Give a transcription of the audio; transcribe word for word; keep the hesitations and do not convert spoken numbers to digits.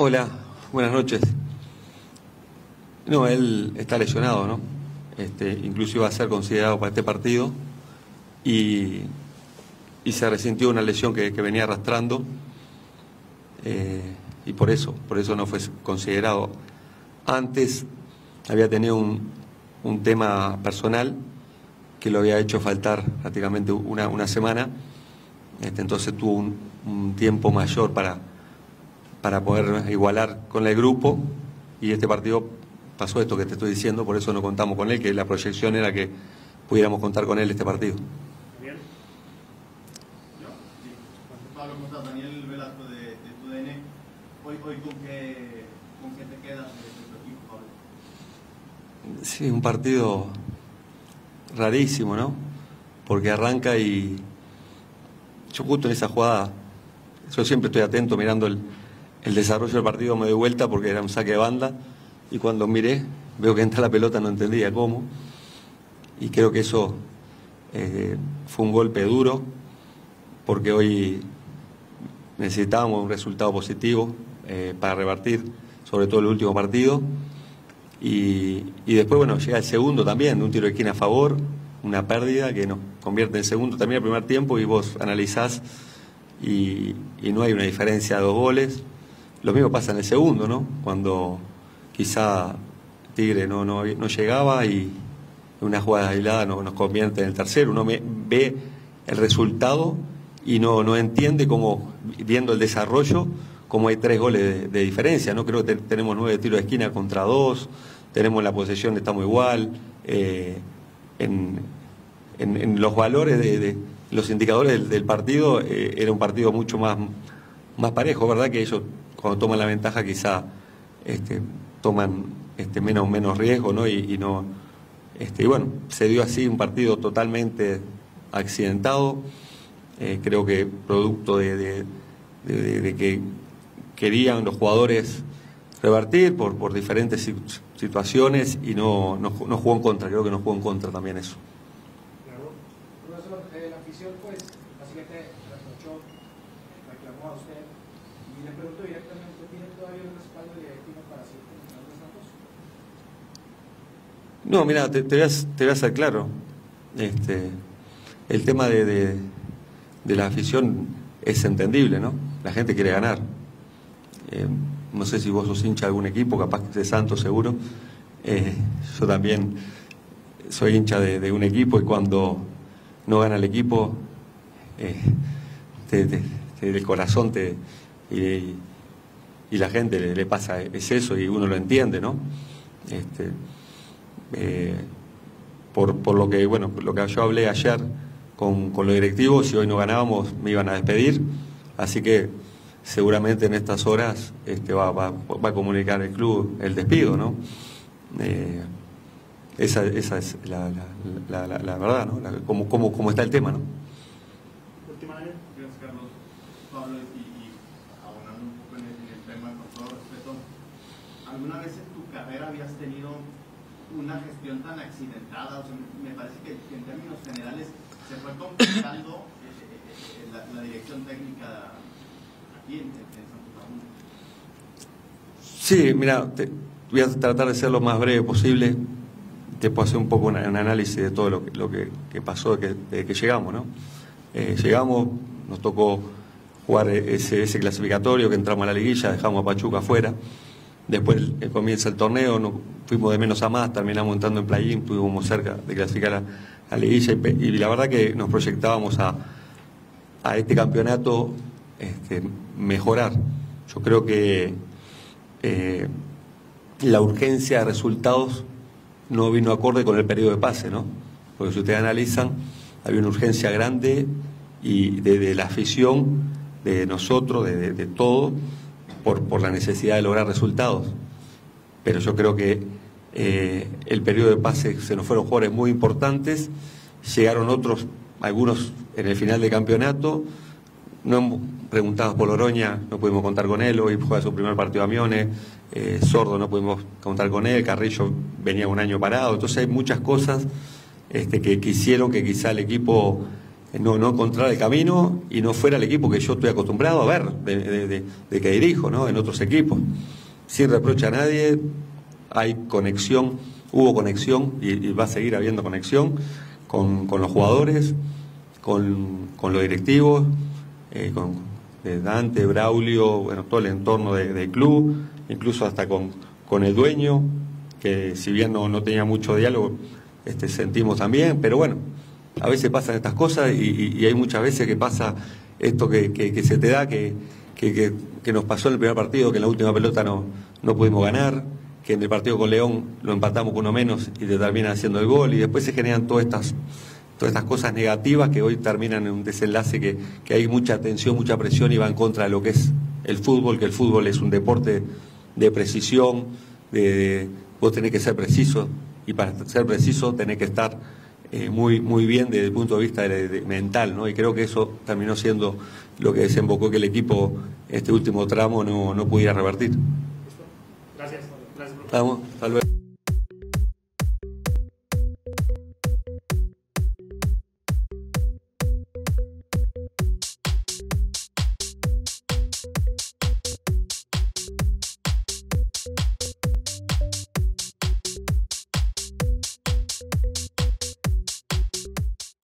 Hola, buenas noches. No, él está lesionado, ¿no? Este, incluso iba a ser considerado para este partido y, y se resintió una lesión que, que venía arrastrando eh, y por eso, por eso no fue considerado. Antes había tenido un, un tema personal que lo había hecho faltar prácticamente una, una semana, este, entonces tuvo un, un tiempo mayor para, para poder igualar con el grupo y este partido pasó esto que te estoy diciendo, por eso no contamos con él, que la proyección era que pudiéramos contar con él este partido. Bien. ¿Yo? Sí. Pablo, ¿cómo estás? Daniel Velasco de, de T U D N. Hoy, hoy ¿con, qué, ¿con qué te quedas de tu equipo, Pablo? Sí, un partido rarísimo, ¿no? Porque arranca y yo justo en esa jugada, yo siempre estoy atento mirando el, el desarrollo del partido, me doy vuelta porque era un saque de banda. Y cuando miré, veo que entra la pelota, no entendía cómo. Y creo que eso eh, fue un golpe duro, porque hoy necesitábamos un resultado positivo eh, para revertir, sobre todo el último partido. Y, y después, bueno, llega el segundo también, un tiro de esquina a favor, una pérdida que nos convierte en segundo también el primer tiempo, y vos analizás y, y no hay una diferencia de dos goles. Lo mismo pasa en el segundo, ¿no? Cuando quizá Tigre no, no, no llegaba y una jugada aislada no, nos convierte en el tercero. Uno me, ve el resultado y no, no entiende cómo, viendo el desarrollo, cómo hay tres goles de, de diferencia, ¿no? Creo que te, tenemos nueve tiros de esquina contra dos, tenemos la posesión, estamos igual. Eh, en, en, en los valores, de, de los indicadores del, del partido, eh, era un partido mucho más, más parejo, ¿verdad? Que ellos, cuando toman la ventaja, quizá este, toman este, menos, menos riesgo, ¿no? Y, y no este, y bueno, se dio así un partido totalmente accidentado, eh, creo que producto de, de, de, de que querían los jugadores revertir por, por diferentes situaciones y no, no, no jugó en contra, creo que no jugó en contra también eso. Claro. La afición, pues, básicamente reprochó, reclamó a usted y le pregunto directamente, ¿tiene todavía un respaldo directivo para seguir terminando Santos? No, mira, te, te, voy a, te voy a hacer claro. Este, el tema de, de, de la afición es entendible, ¿no? La gente quiere ganar. Eh, no sé si vos sos hincha de algún equipo, capaz que de Santos seguro. Eh, yo también soy hincha de, de un equipo y cuando no gana el equipo, eh, te, te, te, el corazón te... Y, y la gente le, le pasa, es eso, y uno lo entiende, ¿no? Este, eh, por, por lo que, bueno, por lo que yo hablé ayer con, con los directivos, si hoy no ganábamos me iban a despedir, así que seguramente en estas horas este, va, va, va a comunicar el club el despido, ¿no? Eh, esa, esa es la, la, la, la, la verdad, ¿no? La, cómo, cómo, cómo está el tema, ¿no? ¿Alguna vez en tu carrera habías tenido una gestión tan accidentada? O sea, me parece que en términos generales se fue complicando eh, eh, la, la dirección técnica aquí en, en Santo Domingo. Sí, mira, te, voy a tratar de ser lo más breve posible. Te puedo hacer un poco una, un análisis de todo lo que, lo que, que pasó desde que, de que llegamos, ¿no? Eh, llegamos, nos tocó jugar ese, ese clasificatorio que entramos a la liguilla, dejamos a Pachuca afuera. Después eh, comienza el torneo, no, fuimos de menos a más, terminamos entrando en play-in, estuvimos cerca de clasificar a, a Leguilla y, y la verdad que nos proyectábamos a, a este campeonato este, mejorar. Yo creo que eh, la urgencia de resultados no vino acorde con el periodo de pase, ¿no? Porque si ustedes analizan, había una urgencia grande y de, de la afición, de nosotros, de, de, de todo, Por, por la necesidad de lograr resultados, pero yo creo que eh, el periodo de pase se nos fueron jugadores muy importantes, llegaron otros, algunos en el final del campeonato, no preguntados por Oroña, no pudimos contar con él, hoy juega su primer partido Amiones, eh, Sordo no pudimos contar con él, Carrillo venía un año parado, entonces hay muchas cosas este, que, que hicieron que quizá el equipo no, no encontrar el camino y no fuera el equipo que yo estoy acostumbrado a ver, de, de, de, de que dirijo, ¿no?, en otros equipos. Sin reproche a nadie, hay conexión, hubo conexión y, y va a seguir habiendo conexión con, con los jugadores, con, con los directivos, eh, con eh, Dante, Braulio, bueno, todo el entorno del de club, incluso hasta con, con el dueño, que si bien no, no tenía mucho diálogo, este, sentimos también, pero bueno, a veces pasan estas cosas y, y, y hay muchas veces que pasa esto que, que, que se te da, que, que, que, que nos pasó en el primer partido, que en la última pelota no, no pudimos ganar, que en el partido con León lo empatamos con uno menos y te terminan haciendo el gol, y después se generan todas estas, todas estas cosas negativas que hoy terminan en un desenlace que, que hay mucha tensión, mucha presión y va en contra de lo que es el fútbol, que el fútbol es un deporte de precisión, de, de, vos tenés que ser preciso, y para ser preciso tenés que estar eh, muy, muy bien desde el punto de vista de, de, mental, ¿no? Y creo que eso terminó siendo lo que desembocó que el equipo, este último tramo, no, no pudiera revertir. Gracias. Gracias. Vamos, hasta luego.